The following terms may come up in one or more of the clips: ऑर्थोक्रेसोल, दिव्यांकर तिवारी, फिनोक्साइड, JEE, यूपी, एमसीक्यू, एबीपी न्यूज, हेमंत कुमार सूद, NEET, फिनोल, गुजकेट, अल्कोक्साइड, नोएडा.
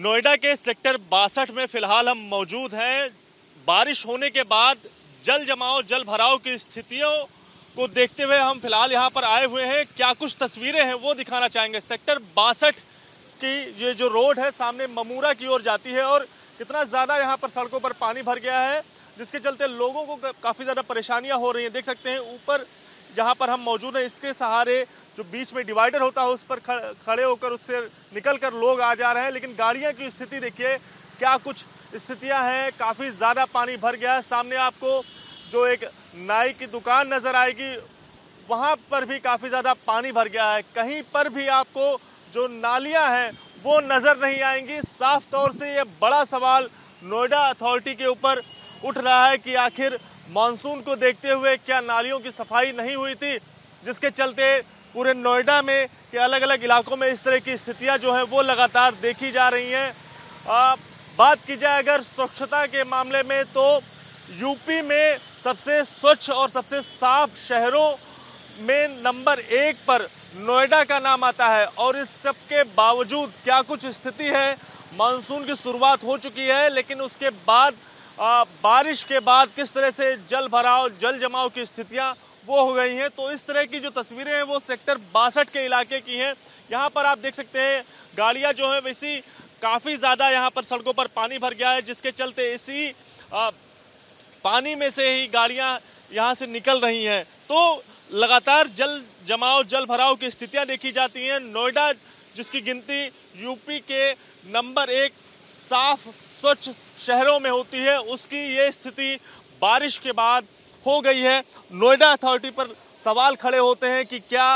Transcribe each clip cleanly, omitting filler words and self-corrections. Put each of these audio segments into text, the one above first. नोएडा के सेक्टर 62 में फिलहाल हम मौजूद हैं। बारिश होने के बाद जल जमाव जल भराव की स्थितियों को देखते हुए हम फिलहाल यहां पर आए हुए हैं। क्या कुछ तस्वीरें हैं वो दिखाना चाहेंगे। सेक्टर 62 की ये जो रोड है सामने ममूरा की ओर जाती है और कितना ज़्यादा यहां पर सड़कों पर पानी भर गया है, जिसके चलते लोगों को काफ़ी ज़्यादा परेशानियाँ हो रही हैं। देख सकते हैं ऊपर जहाँ पर हम मौजूद हैं इसके सहारे जो बीच में डिवाइडर होता है उस पर खड़े होकर उससे निकलकर लोग आ जा रहे हैं, लेकिन गाड़ियाँ की स्थिति देखिए क्या कुछ स्थितियाँ हैं। काफ़ी ज़्यादा पानी भर गया है। सामने आपको जो एक नाई की दुकान नज़र आएगी वहाँ पर भी काफ़ी ज़्यादा पानी भर गया है। कहीं पर भी आपको जो नालियाँ हैं वो नज़र नहीं आएंगी। साफ तौर से ये बड़ा सवाल नोएडा अथॉरिटी के ऊपर उठ रहा है कि आखिर मानसून को देखते हुए क्या नालियों की सफाई नहीं हुई थी, जिसके चलते पूरे नोएडा में के अलग अलग इलाकों में इस तरह की स्थितियां जो है वो लगातार देखी जा रही हैं। बात की जाए अगर स्वच्छता के मामले में तो यूपी में सबसे स्वच्छ और सबसे साफ शहरों में नंबर 1 पर नोएडा का नाम आता है। और इस सब के बावजूद क्या कुछ स्थिति है। मानसून की शुरुआत हो चुकी है लेकिन उसके बाद बारिश के बाद किस तरह से जल भराव जल जमाव की स्थितियां वो हो गई हैं। तो इस तरह की जो तस्वीरें हैं वो सेक्टर 62 के इलाके की हैं। यहां पर आप देख सकते हैं गाड़ियां जो हैं वैसी काफ़ी ज़्यादा यहां पर सड़कों पर पानी भर गया है, जिसके चलते इसी पानी में से ही गाड़ियां यहां से निकल रही हैं। तो लगातार जल जमाव जल भराव की स्थितियाँ देखी जाती हैं। नोएडा जिसकी गिनती यूपी के नंबर 1 साफ स्वच्छ शहरों में होती है, उसकी ये स्थिति बारिश के बाद हो गई है। नोएडा अथॉरिटी पर सवाल खड़े होते हैं कि क्या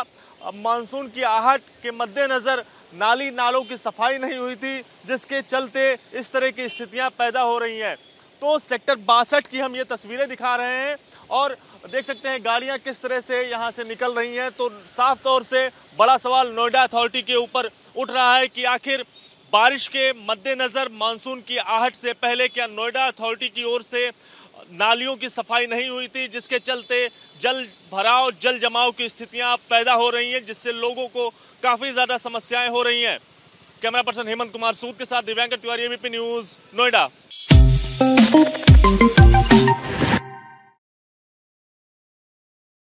मानसून की आहट के मद्देनज़र नाली नालों की सफाई नहीं हुई थी, जिसके चलते इस तरह की स्थितियां पैदा हो रही हैं। तो सेक्टर 62 की हम ये तस्वीरें दिखा रहे हैं और देख सकते हैं गाड़ियां किस तरह से यहां से निकल रही हैं। तो साफ तौर से बड़ा सवाल नोएडा अथॉरिटी के ऊपर उठ रहा है कि आखिर बारिश के मद्देनज़र मानसून की आहट से पहले क्या नोएडा अथॉरिटी की ओर से नालियों की सफाई नहीं हुई थी, जिसके चलते जल भराव जल जमाव की स्थितियां पैदा हो रही हैं, जिससे लोगों को काफ़ी ज़्यादा समस्याएं हो रही हैं। कैमरा पर्सन हेमंत कुमार सूद के साथ दिव्यांकर तिवारी, एबीपी न्यूज, नोएडा।